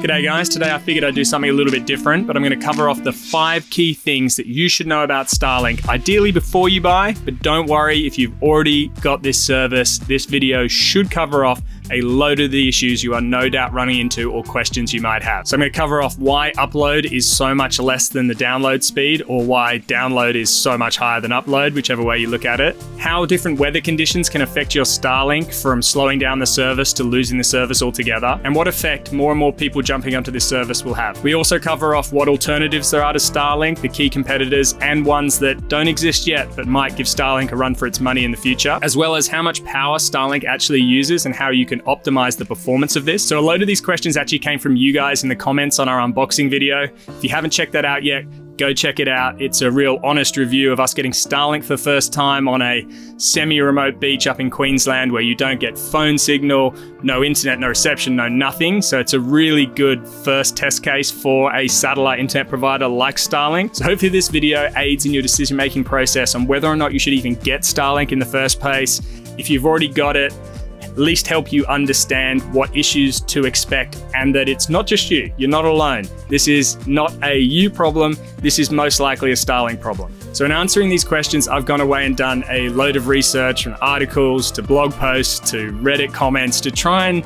G'day guys, today I figured I'd do something a little bit different, but I'm going to cover off the 5 key things that you should know about Starlink, ideally before you buy, but don't worry if you've already got this service. This video should cover off a load of the issues you are no doubt running into or questions you might have. So I'm going to cover off why upload is so much less than the download speed, or why download is so much higher than upload, whichever way you look at it. How different weather conditions can affect your Starlink, from slowing down the service to losing the service altogether, and what effect more and more people jumping onto this service will have. We also cover off what alternatives there are to Starlink, the key competitors and ones that don't exist yet but might give Starlink a run for its money in the future, as well as how much power Starlink actually uses and how you can optimize the performance of this. So a load of these questions actually came from you guys in the comments on our unboxing video. If you haven't checked that out yet, go check it out. It's a real honest review of us getting Starlink for the first time on a semi-remote beach up in Queensland where you don't get phone signal, no internet, no reception, no nothing. So it's a really good first test case for a satellite internet provider like Starlink. So hopefully this video aids in your decision-making process on whether or not you should even get Starlink in the first place. If you've already got it, at least help you understand what issues to expect and that it's not just you, you're not alone. This is not a you problem, this is most likely a Starlink problem. So in answering these questions, I've gone away and done a load of research, from articles to blog posts to Reddit comments, to try and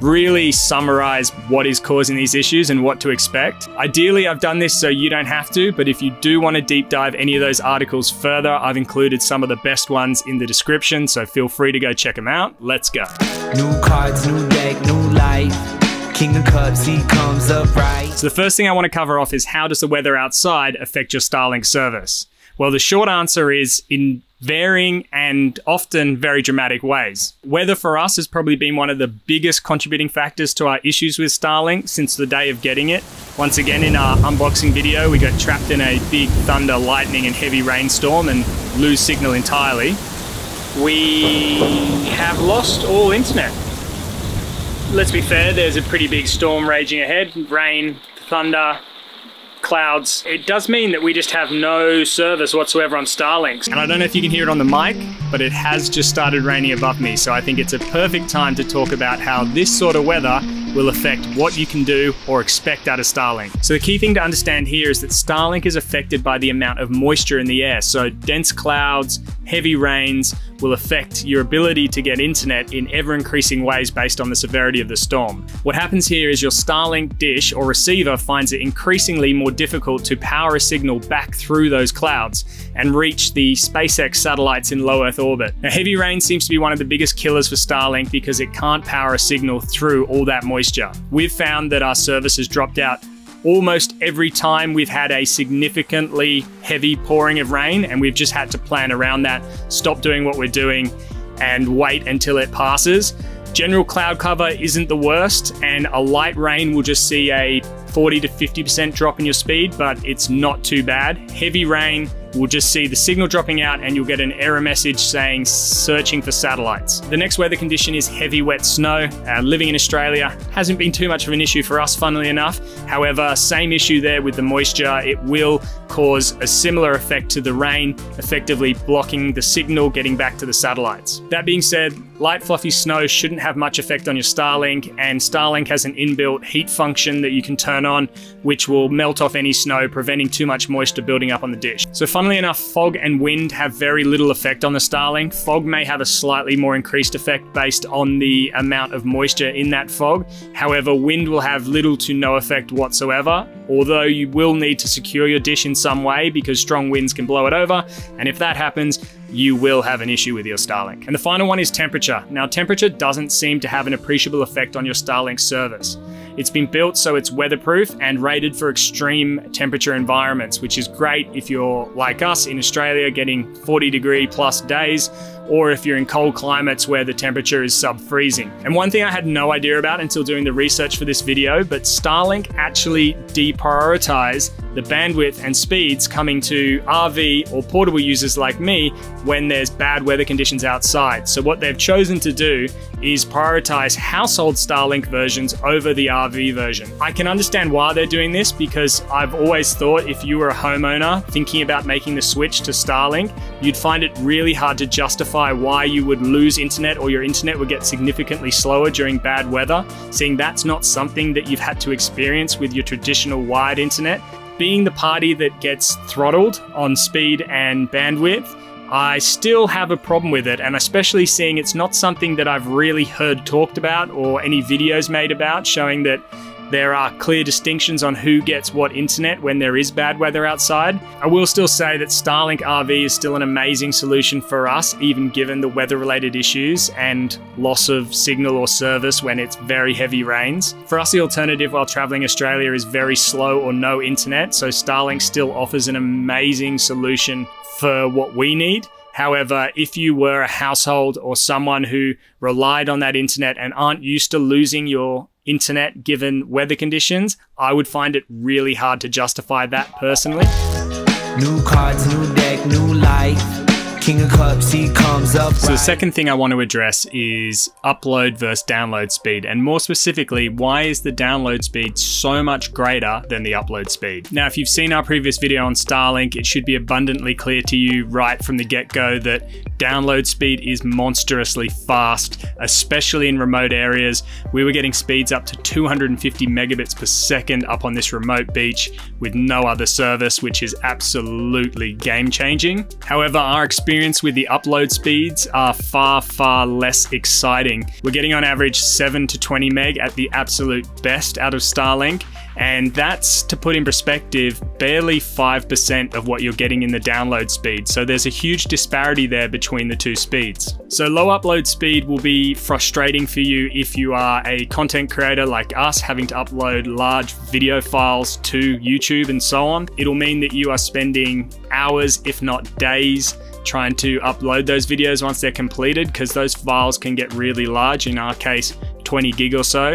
really summarize what is causing these issues and what to expect. Ideally, I've done this so you don't have to, but if you do want to deep dive any of those articles further, I've included some of the best ones in the description, so feel free to go check them out. Let's go. New cards, new deck, new life. King of Cups, he comes up right. So the first thing I want to cover off is, how does the weather outside affect your Starlink service? Well, the short answer is in varying and often very dramatic ways. Weather for us has probably been one of the biggest contributing factors to our issues with Starlink since the day of getting it. Once again, in our unboxing video, we got trapped in a big thunder, lightning and heavy rainstorm and lose signal entirely. We have lost all internet. Let's be fair, there's a pretty big storm raging ahead, rain, thunder, clouds. It does mean that we just have no service whatsoever on Starlink. And I don't know if you can hear it on the mic, but it has just started raining above me. So I think it's a perfect time to talk about how this sort of weather will affect what you can do or expect out of Starlink. So the key thing to understand here is that Starlink is affected by the amount of moisture in the air. So dense clouds, heavy rains will affect your ability to get internet in ever increasing ways based on the severity of the storm. What happens here is your Starlink dish or receiver finds it increasingly more difficult to power a signal back through those clouds and reach the SpaceX satellites in low Earth orbit. Now, heavy rain seems to be one of the biggest killers for Starlink because it can't power a signal through all that moisture. We've found that our service has dropped out almost every time we've had a significantly heavy pouring of rain, and we've just had to plan around that, stop doing what we're doing and wait until it passes. General cloud cover isn't the worst, and a light rain will just see a 40 to 50% drop in your speed, but it's not too bad. Heavy rain will just see the signal dropping out and you'll get an error message saying searching for satellites. The next weather condition is heavy wet snow. Living in Australia hasn't been too much of an issue for us, funnily enough. However, same issue there with the moisture. It will cause a similar effect to the rain, effectively blocking the signal getting back to the satellites. That being said, light fluffy snow shouldn't have much effect on your Starlink, and Starlink has an inbuilt heat function that you can turn on, which will melt off any snow, preventing too much moisture building up on the dish. So funnily enough, fog and wind have very little effect on the Starlink. Fog may have a slightly more increased effect based on the amount of moisture in that fog. However, wind will have little to no effect whatsoever, although you will need to secure your dish in some way because strong winds can blow it over. And if that happens, you will have an issue with your Starlink. And the final one is temperature. Now, temperature doesn't seem to have an appreciable effect on your Starlink service. It's been built so it's weatherproof and rated for extreme temperature environments, which is great if you're like us in Australia getting 40-degree plus days, or if you're in cold climates where the temperature is sub-freezing. And one thing I had no idea about until doing the research for this video, but Starlink actually deprioritize the bandwidth and speeds coming to RV or portable users like me when there's bad weather conditions outside. So what they've chosen to do is prioritize household Starlink versions over the RV version. I can understand why they're doing this, because I've always thought if you were a homeowner thinking about making the switch to Starlink, you'd find it really hard to justify why you would lose internet or your internet would get significantly slower during bad weather, seeing that's not something that you've had to experience with your traditional wired internet. Being the party that gets throttled on speed and bandwidth, I still have a problem with it, and especially seeing it's not something that I've really heard talked about or any videos made about showing that there are clear distinctions on who gets what internet when there is bad weather outside. I will still say that Starlink RV is still an amazing solution for us, even given the weather-related issues and loss of signal or service when it's very heavy rains. For us, the alternative while traveling Australia is very slow or no internet, so Starlink still offers an amazing solution for what we need. However, if you were a household or someone who relied on that internet and aren't used to losing your internet given weather conditions, I would find it really hard to justify that personally. New cards, new deck, new life. King of Cups, he comes up. So the second thing I want to address is upload versus download speed, and more specifically, why is the download speed so much greater than the upload speed? Now, if you've seen our previous video on Starlink, it should be abundantly clear to you right from the get-go that download speed is monstrously fast, especially in remote areas. We were getting speeds up to 250 megabits per second up on this remote beach with no other service, which is absolutely game-changing. However, our experience with the upload speeds are far, far less exciting. We're getting on average 7 to 20 meg at the absolute best out of Starlink, and that's, to put in perspective, barely 5% of what you're getting in the download speed. So there's a huge disparity there between the two speeds. So low upload speed will be frustrating for you if you are a content creator like us, having to upload large video files to YouTube and so on. It'll mean that you are spending hours, if not days, trying to upload those videos once they're completed, because those files can get really large, in our case, 20 gig or so.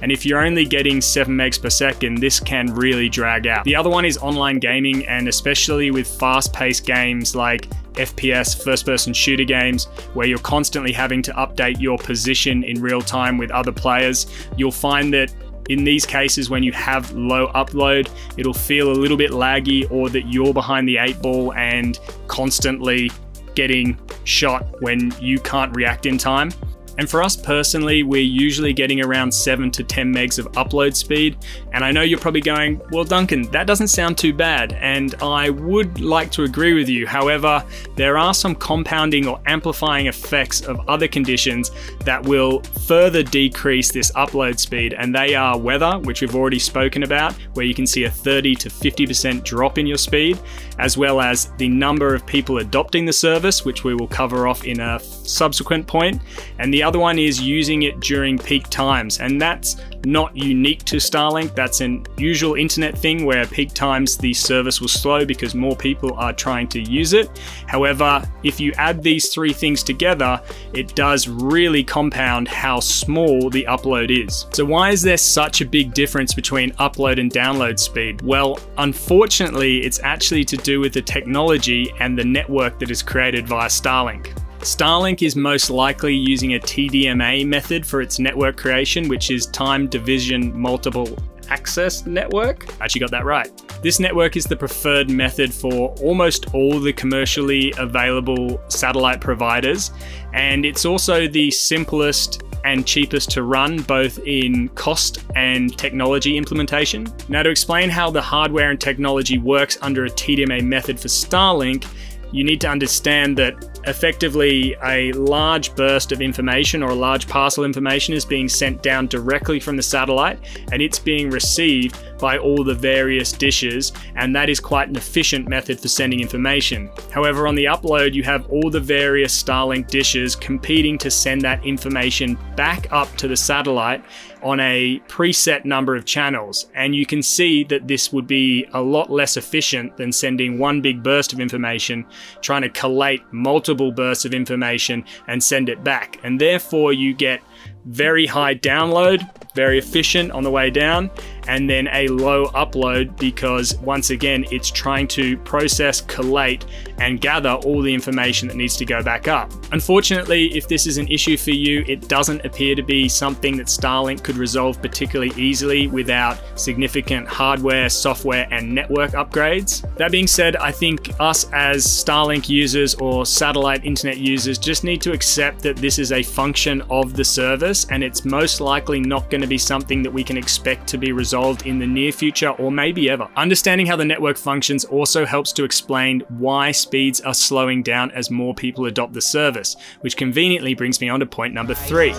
And if you're only getting 7 megs per second, this can really drag out. The other one is online gaming, and especially with fast-paced games like FPS, first-person shooter games, where you're constantly having to update your position in real time with other players, you'll find that in these cases, when you have low upload, it'll feel a little bit laggy, or that you're behind the 8 ball and constantly getting shot when you can't react in time. And for us personally, we're usually getting around 7 to 10 megs of upload speed. And I know you're probably going, well, Duncan, that doesn't sound too bad. And I would like to agree with you. However, there are some compounding or amplifying effects of other conditions that will further decrease this upload speed. And they are weather, which we've already spoken about, where you can see a 30 to 50% drop in your speed, as well as the number of people adopting the service, which we will cover off in a subsequent point. And the other one is using it during peak times, and that's not unique to Starlink. That's an usual internet thing where peak times the service will slow because more people are trying to use it. However, if you add these three things together, it does really compound how small the upload is. So why is there such a big difference between upload and download speed? Well, unfortunately, it's actually to do with the technology and the network that is created via Starlink. Starlink is most likely using a TDMA method for its network creation, which is Time Division Multiple Access Network. Actually got that right. This network is the preferred method for almost all the commercially available satellite providers, and it's also the simplest and cheapest to run, both in cost and technology implementation. Now, to explain how the hardware and technology works under a TDMA method for Starlink, you need to understand that effectively a large burst of information or a large parcel information is being sent down directly from the satellite, and it's being received by all the various dishes, and that is quite an efficient method for sending information. However, on the upload, you have all the various Starlink dishes competing to send that information back up to the satellite on a preset number of channels, and you can see that this would be a lot less efficient than sending one big burst of information, trying to collate multiple bursts of information and send it back. And therefore you get very high download, very efficient on the way down, and then a low upload, because once again, it's trying to process, collate, and gather all the information that needs to go back up. Unfortunately, if this is an issue for you, it doesn't appear to be something that Starlink could resolve particularly easily without significant hardware, software, and network upgrades. That being said, I think us as Starlink users or satellite internet users just need to accept that this is a function of the service, and it's most likely not going to be something that we can expect to be resolved in the near future or maybe ever. Understanding how the network functions also helps to explain why speeds are slowing down as more people adopt the service, which conveniently brings me on to point number 3.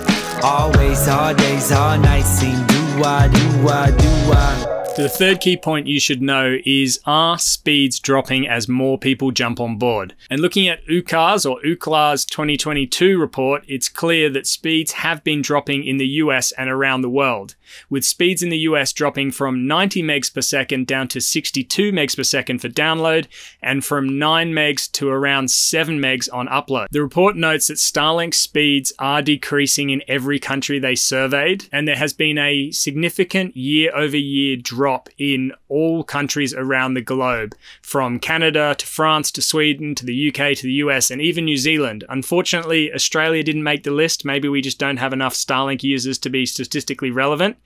Always, all days, all nights, sing do-wah, do-wah, do-wah. The third key point you should know is, are speeds dropping as more people jump on board? And looking at Ookla's 2022 report, it's clear that speeds have been dropping in the US and around the world, with speeds in the US dropping from 90 megs per second down to 62 megs per second for download, and from 9 megs to around 7 megs on upload. The report notes that Starlink speeds are decreasing in every country they surveyed, and there has been a significant year-over-year drop in all countries around the globe, from Canada to France to Sweden to the UK to the US and even New Zealand. Unfortunately, Australia didn't make the list. Maybe we just don't have enough Starlink users to be statistically relevant.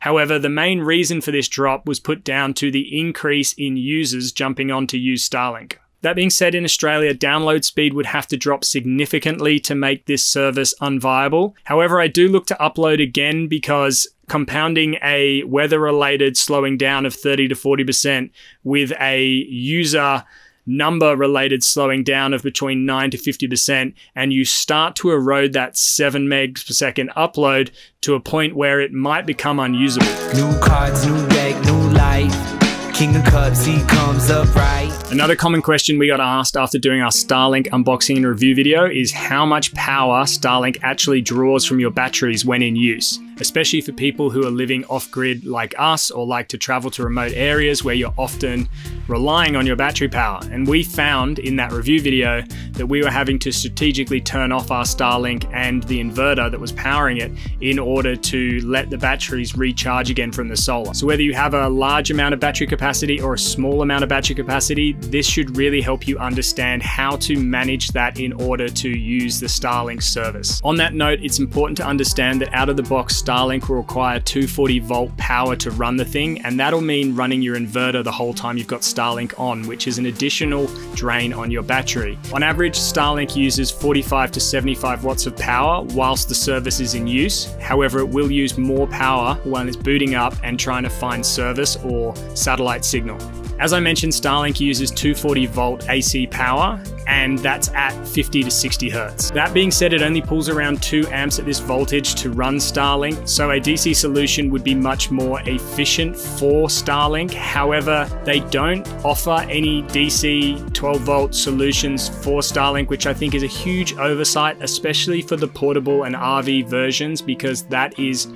However, the main reason for this drop was put down to the increase in users jumping on to use Starlink. That being said, in Australia, download speed would have to drop significantly to make this service unviable. However, I do look to upload again, because compounding a weather-related slowing down of 30 to 40% with a user number-related slowing down of between 9 to 50%, and you start to erode that 7 megs per second upload to a point where it might become unusable. New cards, new deck, new life. King of Cups, he comes up right. Another common question we got asked after doing our Starlink unboxing and review video is how much power Starlink actually draws from your batteries when in use, especially for people who are living off-grid like us, or like to travel to remote areas where you're often relying on your battery power. And we found in that review video that we were having to strategically turn off our Starlink and the inverter that was powering it in order to let the batteries recharge again from the solar. So whether you have a large amount of battery capacity or a small amount of battery capacity, this should really help you understand how to manage that in order to use the Starlink service. On that note, it's important to understand that out of the box, Starlink will require 240 volt power to run the thing, and that'll mean running your inverter the whole time you've got Starlink on, which is an additional drain on your battery. On average, Starlink uses 45 to 75 watts of power whilst the service is in use. However, it will use more power when it's booting up and trying to find service or satellite signal. As I mentioned, Starlink uses 240 volt AC power, and that's at 50 to 60 hertz. That being said, it only pulls around 2 amps at this voltage to run Starlink, so a DC solution would be much more efficient for Starlink. However, they don't offer any DC 12 volt solutions for Starlink, which I think is a huge oversight, especially for the portable and RV versions, because that is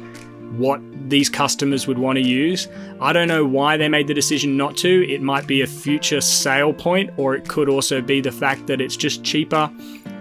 what these customers would want to use. I don't know why they made the decision not to. It might be a future sale point, or it could also be the fact that it's just cheaper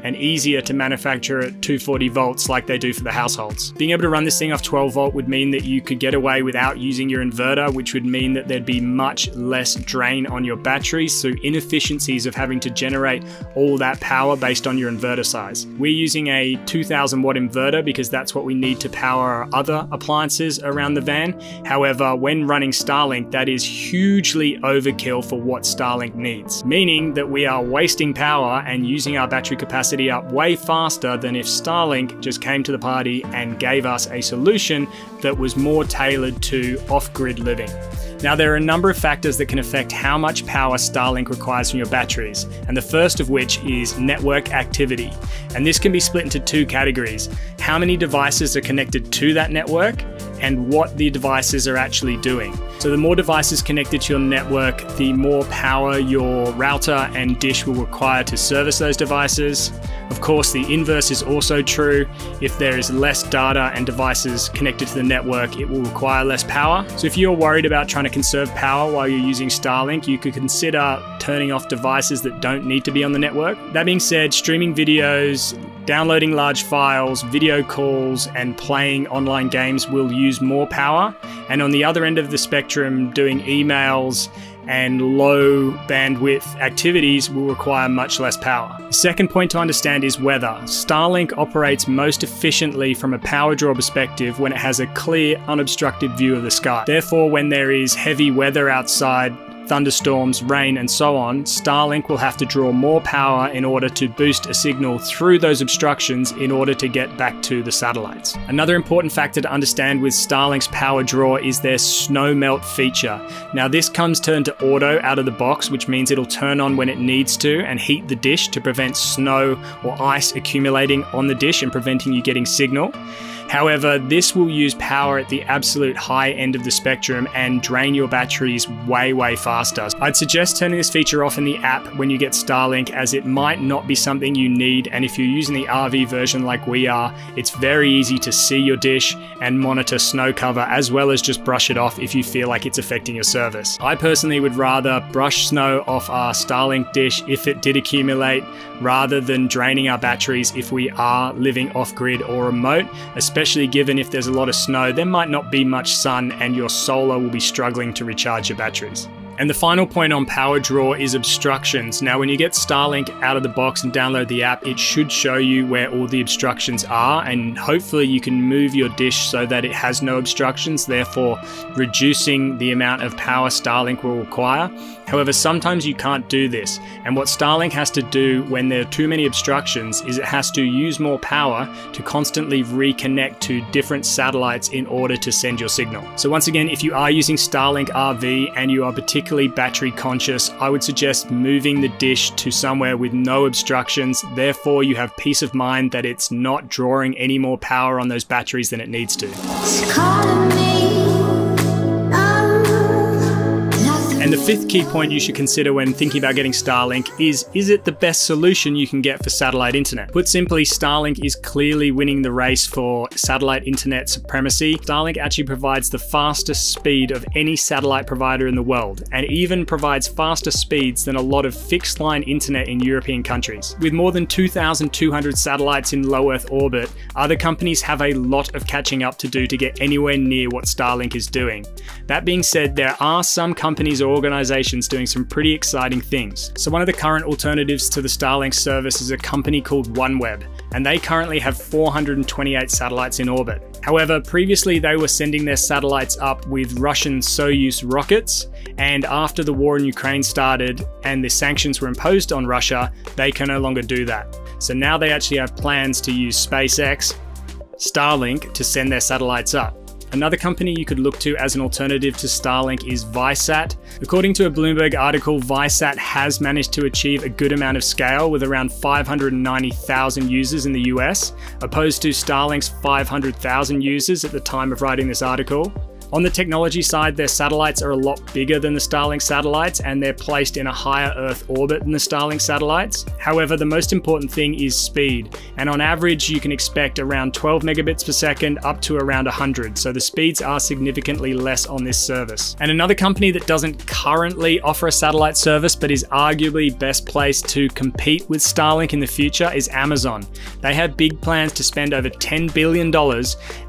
and easier to manufacture at 240 volts like they do for the households. Being able to run this thing off 12 volt would mean that you could get away without using your inverter, which would mean that there'd be much less drain on your batteries through inefficiencies of having to generate all that power based on your inverter size. We're using a 2000 watt inverter because that's what we need to power our other appliances around the van. However, when running Starlink, that is hugely overkill for what Starlink needs, meaning that we are wasting power and using our battery capacity up way faster than if Starlink just came to the party and gave us a solution that was more tailored to off-grid living. Now, there are a number of factors that can affect how much power Starlink requires from your batteries, and the first of which is network activity. And this can be split into 2 categories: how many devices are connected to that network, and what the devices are actually doing. So the more devices connected to your network, the more power your router and dish will require to service those devices. Of course, the inverse is also true. If there is less data and devices connected to the network, it will require less power. So if you're worried about trying to conserve power while you're using Starlink, you could consider turning off devices that don't need to be on the network. That being said, streaming videos, downloading large files, video calls, and playing online games will use more power. And on the other end of the spectrum, doing emails and low bandwidth activities will require much less power. The second point to understand is weather. Starlink operates most efficiently from a power draw perspective when it has a clear, unobstructed view of the sky. Therefore, when there is heavy weather outside, thunderstorms, rain, and so on, Starlink will have to draw more power in order to boost a signal through those obstructions in order to get back to the satellites. Another important factor to understand with Starlink's power draw is their snow melt feature. Now this comes turned to auto out of the box, which means it'll turn on when it needs to and heat the dish to prevent snow or ice accumulating on the dish and preventing you getting signal. However, this will use power at the absolute high end of the spectrum and drain your batteries way, way faster. I'd suggest turning this feature off in the app when you get Starlink, as it might not be something you need, and if you're using the RV version like we are, it's very easy to see your dish and monitor snow cover, as well as just brush it off if you feel like it's affecting your service. I personally would rather brush snow off our Starlink dish if it did accumulate, rather than draining our batteries if we are living off-grid or remote, especially given if there's a lot of snow, there might not be much sun and your solar will be struggling to recharge your batteries. And the final point on power draw is obstructions. Now, when you get Starlink out of the box and download the app, it should show you where all the obstructions are, and hopefully you can move your dish so that it has no obstructions, therefore reducing the amount of power Starlink will require. However, sometimes you can't do this. And what Starlink has to do when there are too many obstructions is it has to use more power to constantly reconnect to different satellites in order to send your signal. So once again, if you are using Starlink RV and you are particularly battery conscious, I would suggest moving the dish to somewhere with no obstructions. Therefore, you have peace of mind that it's not drawing any more power on those batteries than it needs to. And the fifth key point you should consider when thinking about getting Starlink is it the best solution you can get for satellite internet? Put simply, Starlink is clearly winning the race for satellite internet supremacy. Starlink actually provides the fastest speed of any satellite provider in the world, and even provides faster speeds than a lot of fixed line internet in European countries. With more than 2,200 satellites in low Earth orbit, other companies have a lot of catching up to do to get anywhere near what Starlink is doing. That being said, there are some companies or organizations doing some pretty exciting things. So one of the current alternatives to the Starlink service is a company called OneWeb, and they currently have 428 satellites in orbit. However, previously they were sending their satellites up with Russian Soyuz rockets, and after the war in Ukraine started and the sanctions were imposed on Russia, they can no longer do that. So now they actually have plans to use SpaceX, Starlink, to send their satellites up. Another company you could look to as an alternative to Starlink is Viasat. According to a Bloomberg article, Viasat has managed to achieve a good amount of scale with around 590,000 users in the US, opposed to Starlink's 500,000 users at the time of writing this article. On the technology side, their satellites are a lot bigger than the Starlink satellites, and they're placed in a higher Earth orbit than the Starlink satellites. However, the most important thing is speed, and on average you can expect around 12 megabits per second up to around 100, so the speeds are significantly less on this service. And another company that doesn't currently offer a satellite service but is arguably best placed to compete with Starlink in the future is Amazon. They have big plans to spend over $10 billion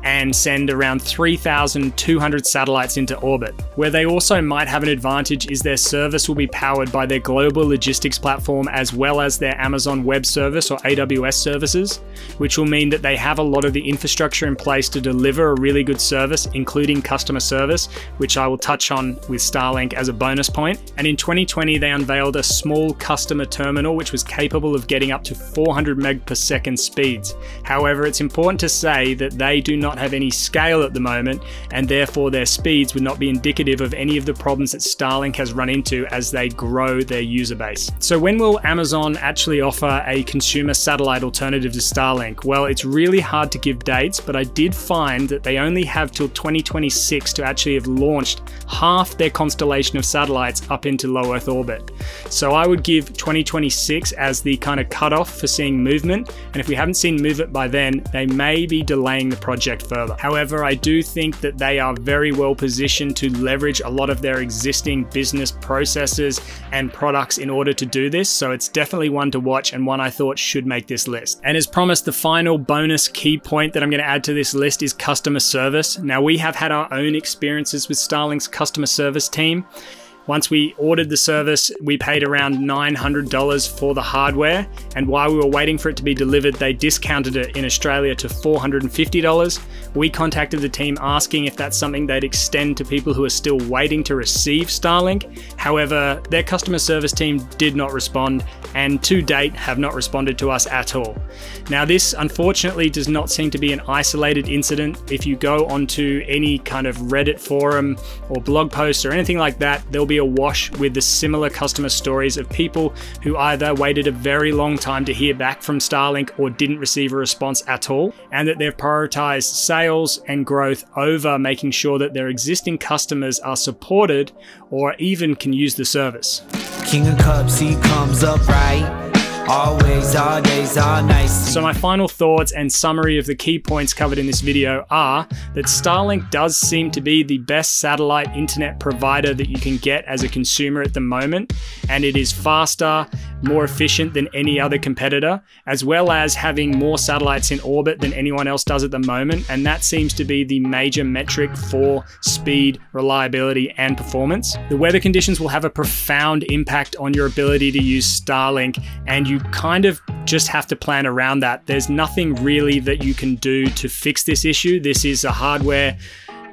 and send around 3,200 satellites into orbit. Where they also might have an advantage is their service will be powered by their global logistics platform as well as their Amazon Web Service or AWS services, which will mean that they have a lot of the infrastructure in place to deliver a really good service, including customer service, which I will touch on with Starlink as a bonus point. And in 2020, they unveiled a small customer terminal which was capable of getting up to 400 meg per second speeds. However, it's important to say that they do not have any scale at the moment, and therefore their speeds would not be indicative of any of the problems that Starlink has run into as they grow their user base. So when will Amazon actually offer a consumer satellite alternative to Starlink? Well, it's really hard to give dates, but I did find that they only have till 2026 to actually have launched half their constellation of satellites up into low Earth orbit. So I would give 2026 as the kind of cutoff for seeing movement, and if we haven't seen movement by then, they may be delaying the project further. However, I do think that they are very well positioned to leverage a lot of their existing business processes and products in order to do this. So it's definitely one to watch and one I thought should make this list. And as promised, the final bonus key point that I'm going to add to this list is customer service. Now, we have had our own experiences with Starlink's customer service team. Once we ordered the service, we paid around $900 for the hardware. And while we were waiting for it to be delivered, they discounted it in Australia to $450. We contacted the team asking if that's something they'd extend to people who are still waiting to receive Starlink. However, their customer service team did not respond and to date have not responded to us at all. Now, this unfortunately does not seem to be an isolated incident. If you go onto any kind of Reddit forum or blog post or anything like that, there'll be awash with the similar customer stories of people who either waited a very long time to hear back from Starlink or didn't receive a response at all, and that they've prioritized sales and growth over making sure that their existing customers are supported or even can use the service. King of Cups, he comes up right. Always, all days, all nights. So my final thoughts and summary of the key points covered in this video are that Starlink does seem to be the best satellite internet provider that you can get as a consumer at the moment, and it is faster, more efficient than any other competitor, as well as having more satellites in orbit than anyone else does at the moment, and that seems to be the major metric for speed, reliability, and performance. The weather conditions will have a profound impact on your ability to use Starlink, and you kind of just have to plan around that. There's nothing really that you can do to fix this issue. This is a hardware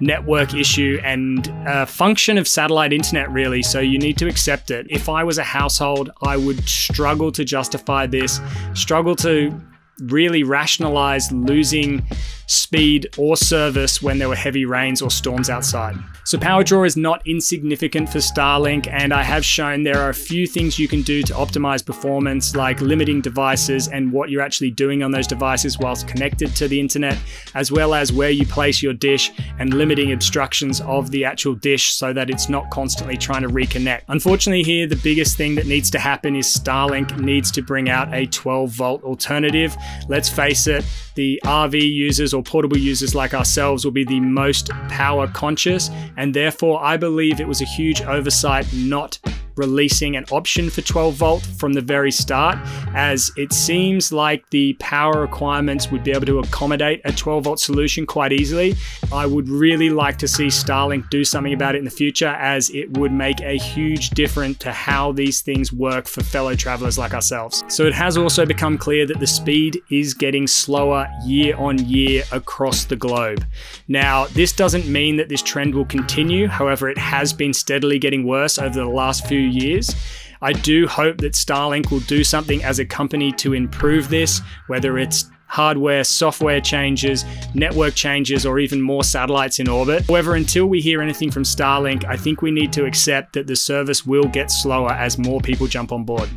network issue and a function of satellite internet really, so you need to accept it. If I was a household, I would struggle to justify this, struggle to really rationalize losing speed or service when there were heavy rains or storms outside. So power draw is not insignificant for Starlink, and I have shown there are a few things you can do to optimize performance, like limiting devices and what you're actually doing on those devices whilst connected to the internet, as well as where you place your dish and limiting obstructions of the actual dish so that it's not constantly trying to reconnect. Unfortunately here, the biggest thing that needs to happen is Starlink needs to bring out a 12-volt alternative. Let's face it, the RV users or portable users like ourselves will be the most power conscious, and therefore I believe it was a huge oversight not releasing an option for 12 volt from the very start, as it seems like the power requirements would be able to accommodate a 12 volt solution quite easily. I would really like to see Starlink do something about it in the future, as it would make a huge difference to how these things work for fellow travelers like ourselves. So it has also become clear that the speed is getting slower year on year across the globe. Now, this doesn't mean that this trend will continue. However, it has been steadily getting worse over the last few years. I do hope that Starlink will do something as a company to improve this, whether it's hardware, software changes, network changes, or even more satellites in orbit. However, until we hear anything from Starlink, I think we need to accept that the service will get slower as more people jump on board.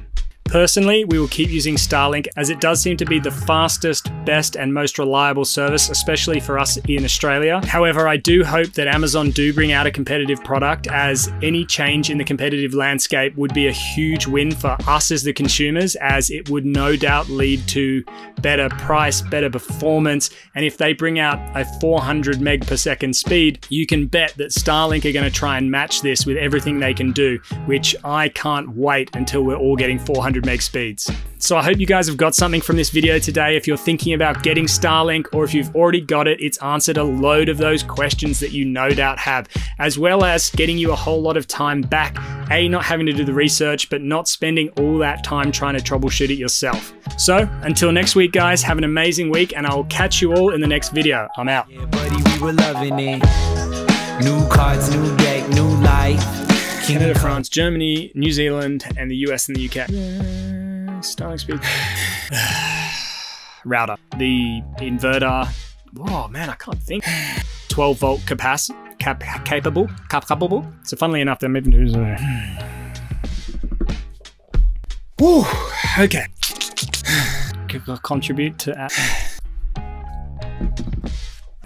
Personally, we will keep using Starlink as it does seem to be the fastest, best, and most reliable service, especially for us in Australia. However, I do hope that Amazon do bring out a competitive product, as any change in the competitive landscape would be a huge win for us as the consumers, as it would no doubt lead to better price, better performance. And if they bring out a 400 meg per second speed, you can bet that Starlink are going to try and match this with everything they can do, which I can't wait until we're all getting 400 meg speeds. So I hope you guys have got something from this video today. If you're thinking about getting Starlink, or if you've already got it, it's answered a load of those questions that you no doubt have, as well as getting you a whole lot of time back, A, not having to do the research, but not spending all that time trying to troubleshoot it yourself. So until next week, guys, have an amazing week, and I'll catch you all in the next video. I'm out. Yeah, buddy, we were loving it. New cards, new deck, new life. Canada, France, Germany, New Zealand, and the US and the UK. Starlink speed. Router. The inverter. Whoa, man, I can't think. 12 volt capable. So funnily enough, they're moving to... Woo, okay. Contribute to...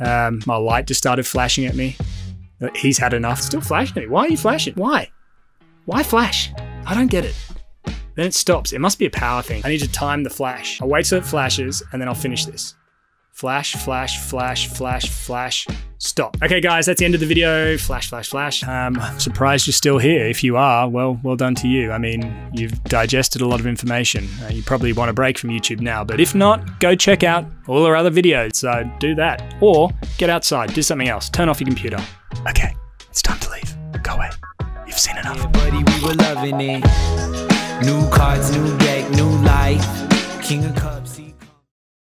my light just started flashing at me. He's had enough. Still flashing at me. Why are you flashing? Why? Why flash? I don't get it. Then it stops. It must be a power thing. I need to time the flash. I'll wait till it flashes and then I'll finish this. Flash, flash, flash, flash, flash, stop. Okay guys, that's the end of the video. Flash, flash, flash. I'm surprised you're still here. If you are, well done to you. I mean, you've digested a lot of information. You probably want a break from YouTube now, but if not, go check out all our other videos. So do that, or get outside, do something else. Turn off your computer. Okay, it's time to leave. Go away. You've seen enough. Yeah, buddy, we were loving it. New cards, new deck, new life. King of cards.